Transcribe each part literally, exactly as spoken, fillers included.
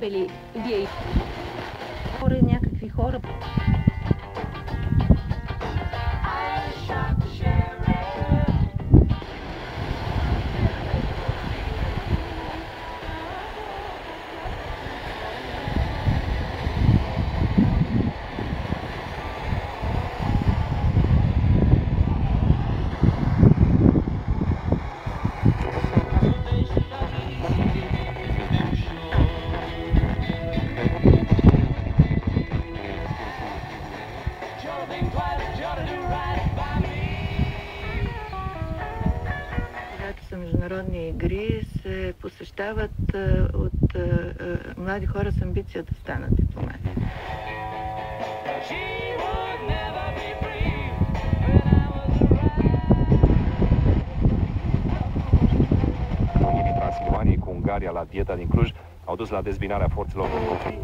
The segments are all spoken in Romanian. дебели геи. Хора, някакви хора. Международни игри се посещават от млади хора с амбиция да станат дипломати. Românii Transilvaniei cu Ungaria la dieta din Cluj au dus la dezbinarea forțelor în conflict.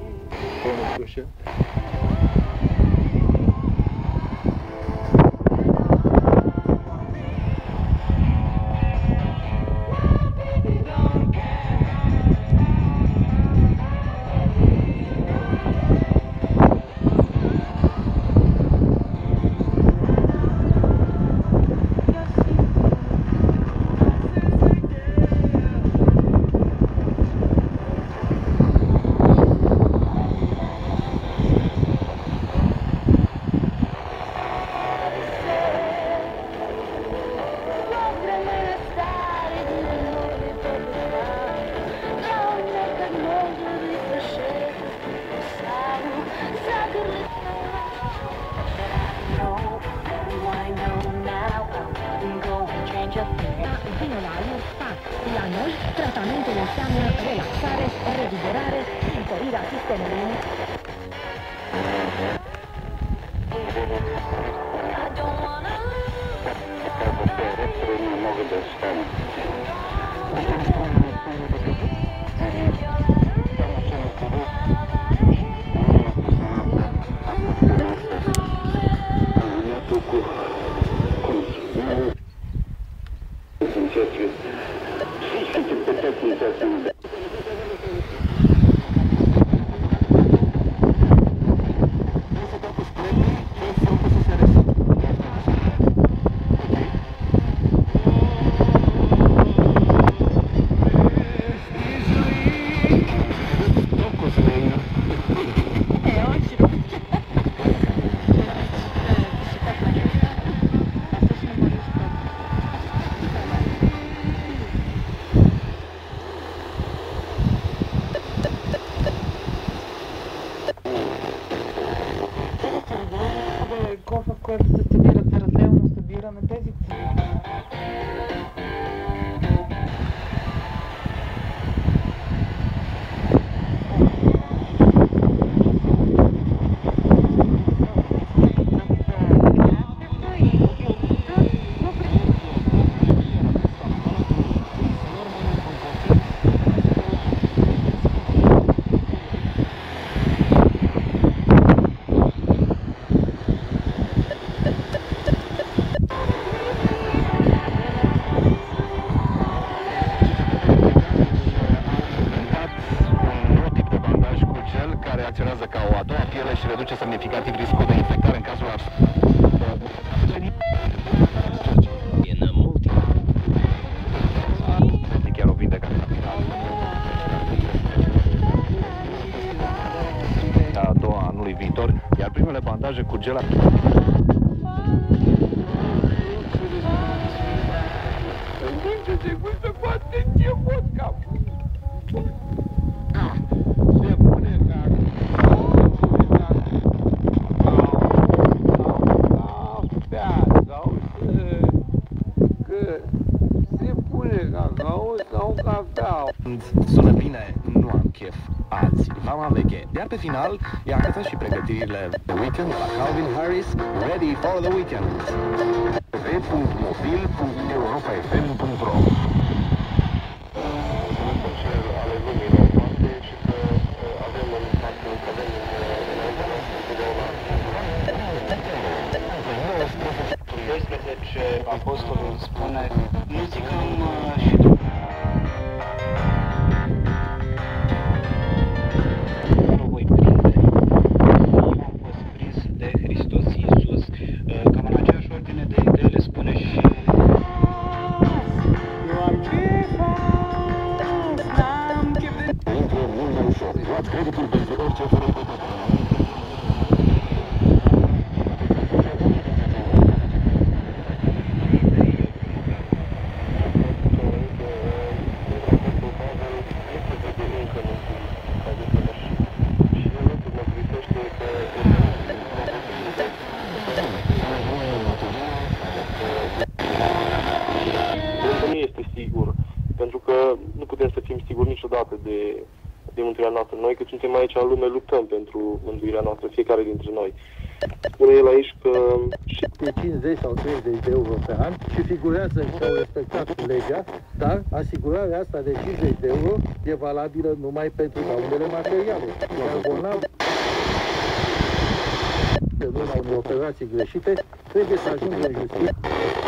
Vino la anul spa. La noi, tratamentul înseamnă relaxare, reviverare și întărirea sistemului. Iar primele bandaje cu gel. Sună bine, nu am chef azi, mama veche. Iar pe final, e acasă și pregătirile The Weeknd la Calvin Harris, Ready for the Weeknd. w w w punct mobil punct europa f m punct ro doisprezece apostolul spune, nu zicăm și tu. Thank you. de mântuirea noastră. Noi, cât suntem aici în lume, luptăm pentru mântuirea noastră, fiecare dintre noi. Spune el aici că... de cincizeci sau treizeci de euro pe an și figurează că au respectat legea, dar asigurarea asta de cincizeci de euro e valabilă numai pentru daunele materiale. În urma unei operații greșite, trebuie să ajungă în justiție.